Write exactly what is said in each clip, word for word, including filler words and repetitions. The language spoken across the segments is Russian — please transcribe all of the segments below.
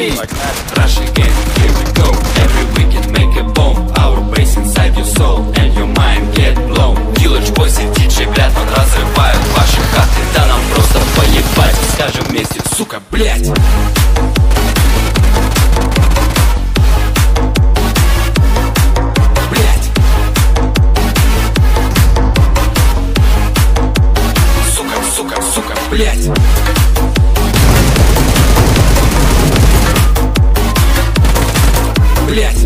G. Rush again, here we go. Every weekend make a bomb. Our bass inside your soul and your mind get blown. Village boys и диджей блядь, вот разрывают ваши хаты. Да нам просто поебать, скажем вместе, сука, блядь. Блять! Блять!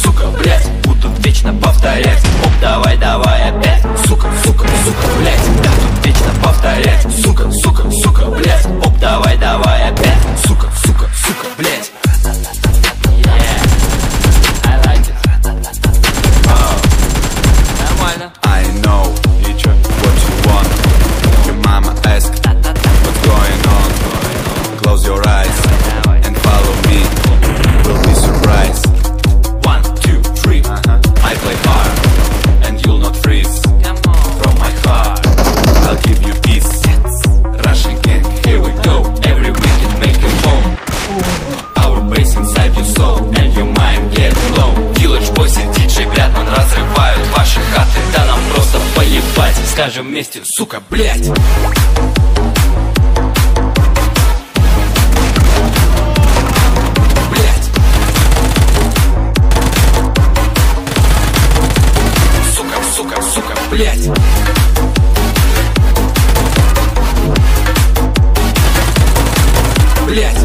Сука, сука, блять! Будут вечно повторять. Давай, давай опять, сука, сука, сука, блять. Да тут вечно повторять, сука, сука, сука, блять. Оп, давай, давай опять, сука, сука, сука, блять. Yeah, I like it. Oh. Нормально. I know, you try, what you want. Your mama ask, what's going on? Close your eyes and follow me. Will be surprised. One, two, three, I play hard. You'll not freeze from my heart. I'll give you peace. Rush again, here we go. Every weekend make a home. Our bass inside your soul and your mind get blown. Village boys и диджей Братман разрывают ваши хаты. Да нам просто поебать, скажем вместе, сука, блять. Блять! Блять! Блять!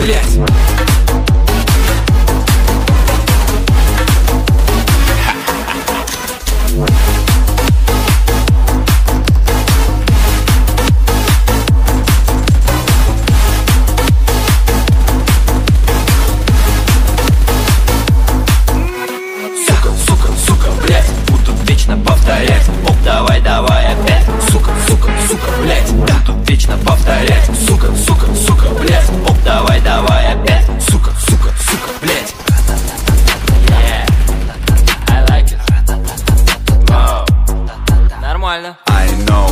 Блять! Сука, сука, сука, блять! Будут вечно повторять. Оп, давай, давай опять, сука, сука, сука, блять. Да тут вечно повторять, сука, сука, сука, блять. Оп, давай, давай опять, сука, сука, сука, блять. Yeah, I like it. Wow. Нормально. I know.